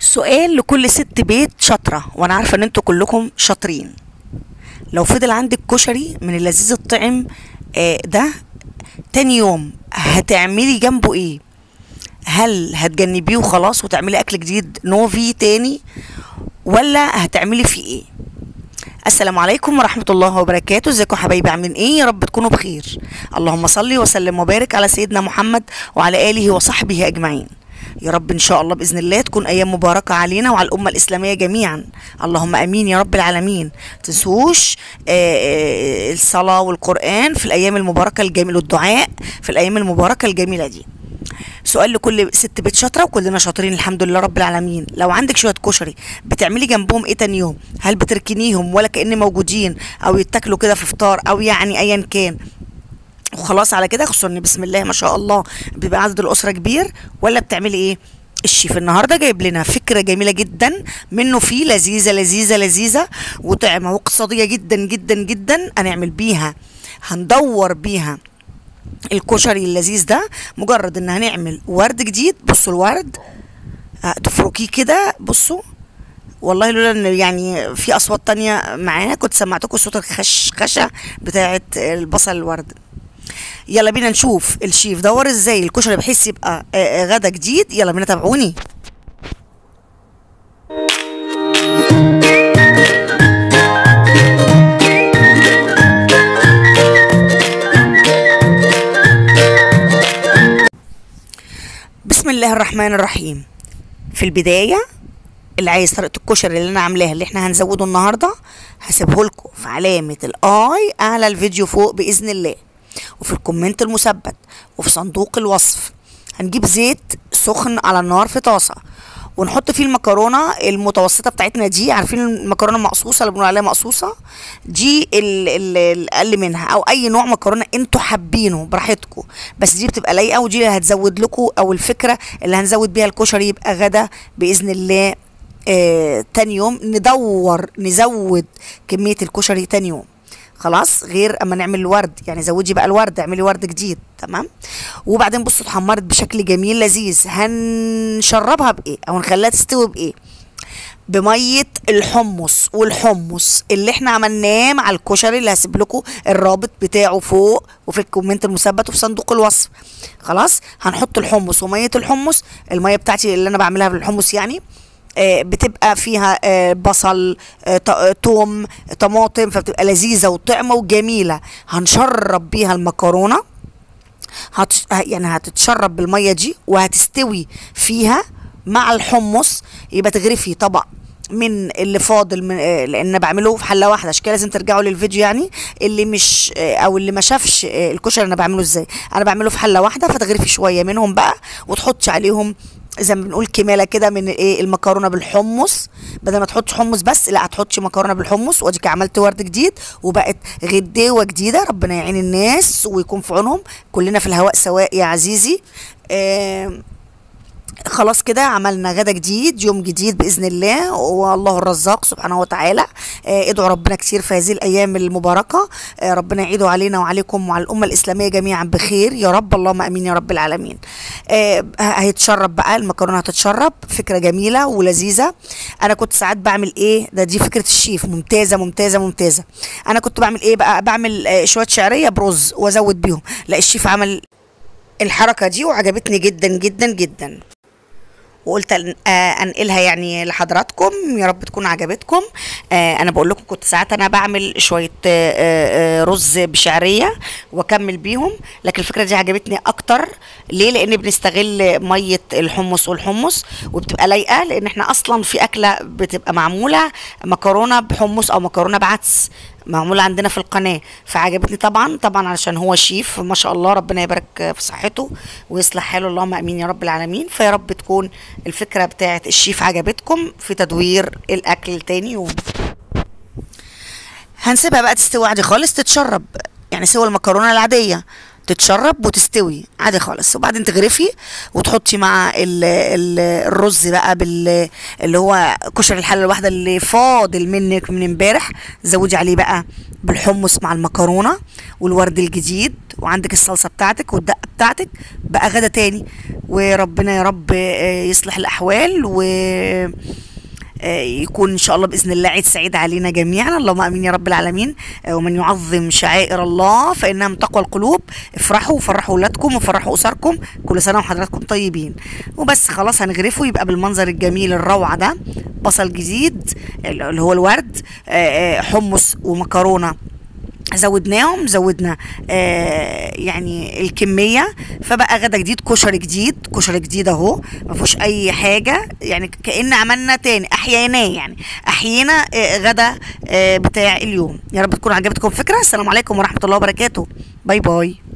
سؤال لكل ست بيت شاطره، وانا عارفه ان انتوا كلكم شاطرين. لو فضل عندك كشري من اللذيذ الطعم ده تاني يوم هتعملي جنبه ايه؟ هل هتجنبيه وخلاص وتعملي اكل جديد نوفي تاني، ولا هتعملي فيه ايه؟ السلام عليكم ورحمه الله وبركاته. ازيكم حبايبي، عاملين ايه؟ يا رب تكونوا بخير. اللهم صل وسلم وبارك على سيدنا محمد وعلى اله وصحبه اجمعين. يا رب ان شاء الله باذن الله تكون ايام مباركه علينا وعلى الامه الاسلاميه جميعا، اللهم امين يا رب العالمين. متنسوش الصلاه والقران في الايام المباركه الجميله، والدعاء في الايام المباركه الجميله دي. سؤال لكل ست بيت شاطره، وكلنا شاطرين الحمد لله رب العالمين. لو عندك شويه كشري بتعملي جنبهم ايه تاني يوم؟ هل بتركنيهم ولا كأن موجودين، او يتاكلوا كده في فطار، او يعني ايا كان وخلاص على كده، خصوصا ان بسم الله ما شاء الله بيبقى عدد الاسره كبير، ولا بتعملي ايه؟ الشيف النهارده جايب لنا فكره جميله جدا منه، فيه لذيذه لذيذه لذيذه وطعمه واقتصاديه جدا جدا جدا. هنعمل بيها، هندور بيها الكشري اللذيذ ده. مجرد ان هنعمل ورد جديد، بصوا الورد تفركيه كده، بصوا والله لولا ان يعني في اصوات تانية معانا كنت سمعتكم صوت الخشخشه بتاعه البصل الورد. يلا بينا نشوف الشيف دور ازاي الكشري بحيث يبقى غدا جديد. يلا بينا تابعوني. بسم الله الرحمن الرحيم. في البدايه اللي عايز طريقه الكشري اللي انا عاملاها اللي احنا هنزوده النهارده هسيبه لكم في علامه الاي اعلى الفيديو فوق باذن الله، وفي الكومنت المثبت، وفي صندوق الوصف. هنجيب زيت سخن على النار في طاسه، ونحط فيه المكرونه المتوسطه بتاعتنا دي، عارفين المكرونه المقصوصه اللي بنقول عليها مقصوصه دي، الاقل منها، او اي نوع مكرونه انتوا حابينه براحتكم، بس دي بتبقى لايقه، ودي اللي هتزود لكم، او الفكره اللي هنزود بيها الكشري يبقى غدا باذن الله. تاني يوم نزود كميه الكشري تاني يوم خلاص، غير اما نعمل الورد، يعني زودي بقى الورد، اعملي ورد جديد. تمام. وبعدين بصوا اتحمرت بشكل جميل لذيذ، هنشربها بايه او نخليها تستوي بايه؟ بميه الحمص، والحمص اللي احنا عملناه مع الكشري اللي هسيب لكم الرابط بتاعه فوق، وفي الكومنت المثبت، وفي صندوق الوصف. خلاص هنحط الحمص وميه الحمص، الميه بتاعتي اللي انا بعملها بالحمص يعني بتبقى فيها بصل، توم، طماطم، فبتبقى لذيذه وطعمه وجميله. هنشرب بيها المكرونه، يعني هتتشرب بالميه دي وهتستوي فيها مع الحمص. يبقى تغرفي طبق من اللي فاضل، من لان بعمله في حله واحده، عشان كده لازم ترجعوا للفيديو، يعني اللي مش او اللي ما شافش الكشري انا بعمله ازاي. انا بعمله في حله واحده، فتغرفي شويه منهم بقى وتحطي عليهم زي ما بنقول كماله كده من ايه المكرونه بالحمص. بدل ما تحطش حمص بس، لا هتحطي مكرونه بالحمص، واديك عملت ورد جديد وبقت غداوه جديده. ربنا يعين الناس ويكون في عونهم، كلنا في الهواء سواء يا عزيزي. خلاص كده عملنا غدا جديد، يوم جديد باذن الله، والله الرزاق سبحانه وتعالى. ادعوا ربنا كتير في هذه الايام المباركه، ربنا يعيده علينا وعليكم وعلى الامه الاسلاميه جميعا بخير يا رب، اللهم امين يا رب العالمين. هيتشرب بقى المكرونه، هتتشرب، فكره جميله ولذيذه. انا كنت ساعات بعمل ايه ده، دي فكره الشيف ممتازه ممتازه ممتازه. انا كنت بعمل ايه بقى، بعمل شويه شعريه برز وازود بيهم، لا الشيف عمل الحركه دي وعجبتني جدا جدا جدا، وقلت انقلها يعني لحضراتكم، يا رب تكون عجبتكم. انا بقول لكم كنت ساعات انا بعمل شويه رز بشعريه واكمل بيهم، لكن الفكره دي عجبتني اكتر. ليه؟ لان بنستغل ميه الحمص والحمص، وبتبقى لايقه، لان احنا اصلا في اكله بتبقى معموله مكرونه بحمص او مكرونه بعدس معموله عندنا في القناه، فعجبتني طبعا طبعا علشان هو شيف ما شاء الله، ربنا يبارك في صحته ويصلح حاله، اللهم امين يا رب العالمين. فيا رب تكون الفكره بتاعت الشيف عجبتكم في تدوير الاكل تاني يوم. هنسيبها بقى تستوي عادي خالص، تتشرب يعني سوى المكرونه العاديه، تتشرب وتستوي عادي خالص. وبعدين تغرفي وتحطي مع الرز بقى اللي هو كشري الحله الواحده اللي فاضل منك من امبارح، زودي عليه بقى بالحمص مع المكرونه والورد الجديد، وعندك الصلصه بتاعتك والدقه بتاعتك، بقى غدا تاني. وربنا يا رب يصلح الاحوال و يكون ان شاء الله باذن الله عيد سعيد علينا جميعا، اللهم امين يا رب العالمين. ومن يعظم شعائر الله فانها من تقوى القلوب. افرحوا وفرحوا اولادكم وفرحوا اسركم، كل سنه وحضراتكم طيبين. وبس خلاص هنغرفه يبقى بالمنظر الجميل الروعه ده، بصل جديد اللي هو الورد، حمص ومكرونه زودناهم، زودنا يعني الكميه، فبقى غدا جديد، كشري جديد، كشري جديد اهو، ما فيهوش اي حاجه يعني، كأن عملنا تاني، احييناه يعني، احيينا غدا بتاع اليوم. يا رب تكون عجبتكم فكره. السلام عليكم ورحمه الله وبركاته، باي باي.